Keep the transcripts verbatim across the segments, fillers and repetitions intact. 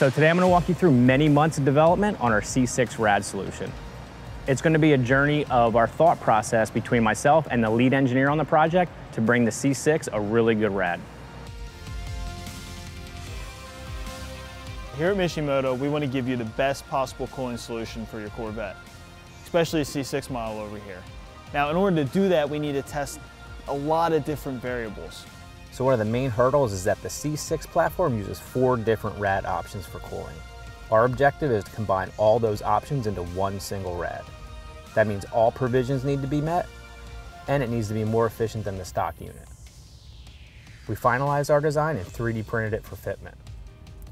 So today I'm going to walk you through many months of development on our C six rad solution. It's going to be a journey of our thought process between myself and the lead engineer on the project to bring the C six a really good rad. Here at Mishimoto, we want to give you the best possible cooling solution for your Corvette, especially a C six model over here. Now, in order to do that, we need to test a lot of different variables. So one of the main hurdles is that the C six platform uses four different rad options for cooling. Our objective is to combine all those options into one single rad. That means all provisions need to be met, and it needs to be more efficient than the stock unit. We finalized our design and three D printed it for fitment.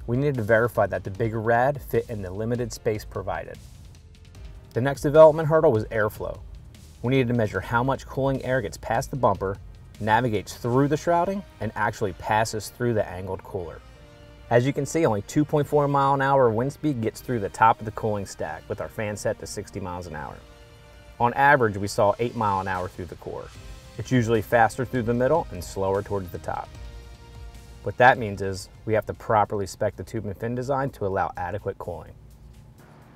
We needed to verify that the bigger rad fit in the limited space provided. The next development hurdle was airflow. We needed to measure how much cooling air gets past the bumper, navigates through the shrouding, and actually passes through the angled cooler. As you can see, only two point four mile an hour wind speed gets through the top of the cooling stack with our fan set to sixty miles an hour. On average, we saw eight mile an hour through the core. It's usually faster through the middle and slower towards the top. What that means is we have to properly spec the tube and fin design to allow adequate cooling.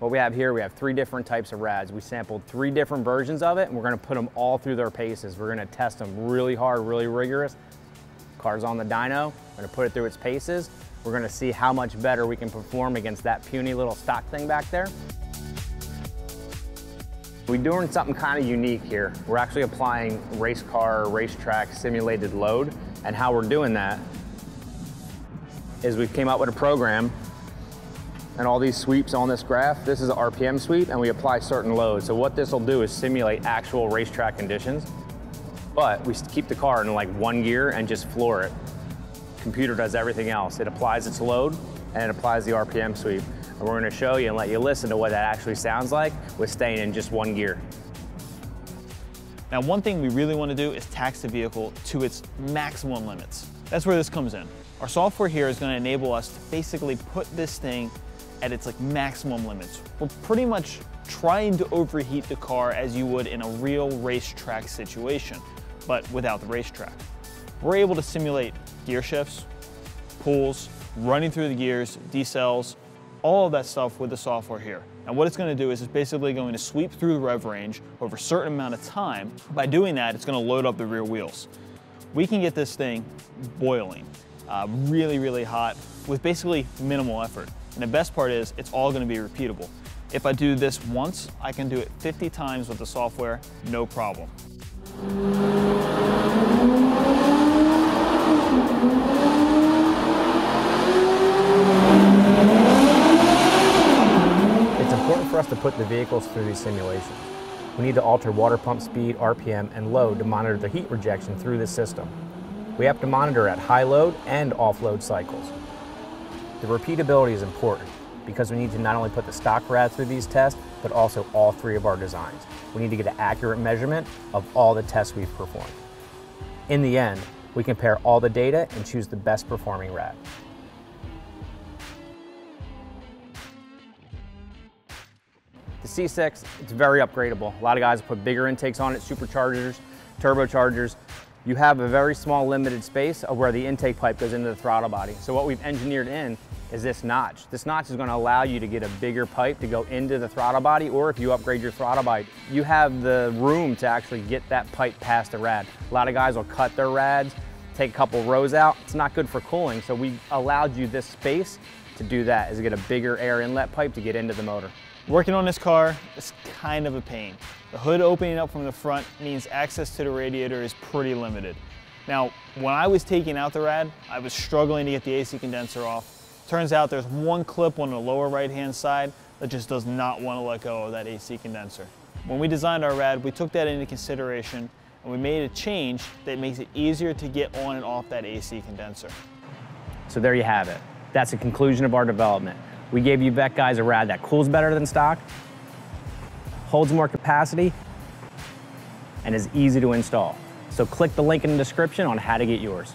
What we have here, we have three different types of rads. We sampled three different versions of it, and we're going to put them all through their paces. We're going to test them really hard, really rigorous. Car's on the dyno. We're going to put it through its paces. We're going to see how much better we can perform against that puny little stock thing back there. We're doing something kind of unique here. We're actually applying race car, racetrack simulated load, and how we're doing that is we came up with a program, and all these sweeps on this graph, this is an R P M sweep, and we apply certain loads. So what this will do is simulate actual racetrack conditions, but we keep the car in like one gear and just floor it. Computer does everything else. It applies its load, and it applies the R P M sweep. And we're gonna show you and let you listen to what that actually sounds like with staying in just one gear. Now, one thing we really wanna do is tax the vehicle to its maximum limits. That's where this comes in. Our software here is going to enable us to basically put this thing at its like maximum limits. We're pretty much trying to overheat the car as you would in a real racetrack situation, but without the racetrack. We're able to simulate gear shifts, pulls, running through the gears, decels, all of that stuff with the software here. And what it's going to do is it's basically going to sweep through the rev range over a certain amount of time. By doing that, it's going to load up the rear wheels. We can get this thing boiling. Uh, really, really hot with basically minimal effort. And the best part is it's all going to be repeatable. If I do this once, I can do it fifty times with the software, no problem. It's important for us to put the vehicles through these simulations. We need to alter water pump speed, R P M, and load to monitor the heat rejection through the system. We have to monitor at high load and off-load cycles. The repeatability is important because we need to not only put the stock rad through these tests, but also all three of our designs. We need to get an accurate measurement of all the tests we've performed. In the end, we compare all the data and choose the best performing rad. The C six, it's very upgradable. A lot of guys put bigger intakes on it, superchargers, turbochargers. You have a very small limited space of where the intake pipe goes into the throttle body. So what we've engineered in is this notch. This notch is going to allow you to get a bigger pipe to go into the throttle body, or if you upgrade your throttle body, you have the room to actually get that pipe past the rad. A lot of guys will cut their rads, take a couple rows out. It's not good for cooling, so we allowed you this space to do that, is to get a bigger air inlet pipe to get into the motor. Working on this car is kind of a pain. The hood opening up from the front means access to the radiator is pretty limited. Now, when I was taking out the rad, I was struggling to get the A C condenser off. Turns out there's one clip on the lower right-hand side that just does not want to let go of that A C condenser. When we designed our rad, we took that into consideration, and we made a change that makes it easier to get on and off that A C condenser. So there you have it. That's the conclusion of our development. We gave you Vec guys a rad that cools better than stock, holds more capacity, and is easy to install. So click the link in the description on how to get yours.